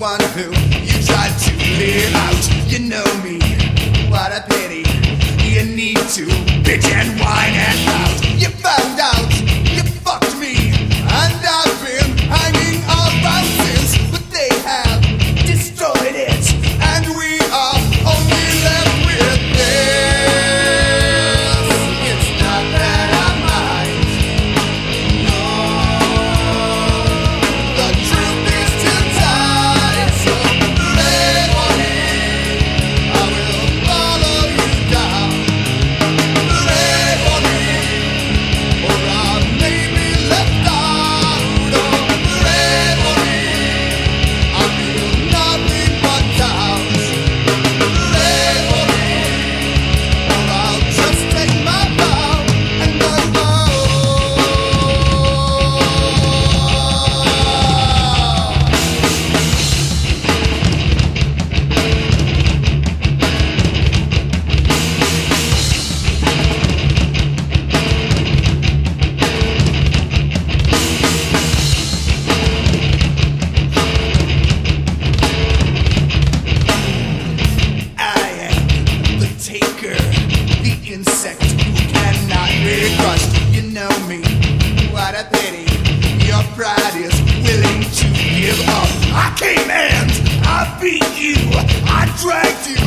one who you tried to live out. You know me, what a pity. You need to bitch and whine and pout. You found out, you fucked me, and I've been hanging around since. But they have destroyed it, and we are only left with this. It's not that I mind, no. The truth is too tight, so play on it. I will follow you down. Play on it, or I may be left out. No, play on it, I feel nothing but doubts. Play on it, or I'll just take my bow and my bow. I am the taker, the insect who cannot be crushed. You know me, what a pity. Your pride is willing to give up. I came and I beat you, I dragged you.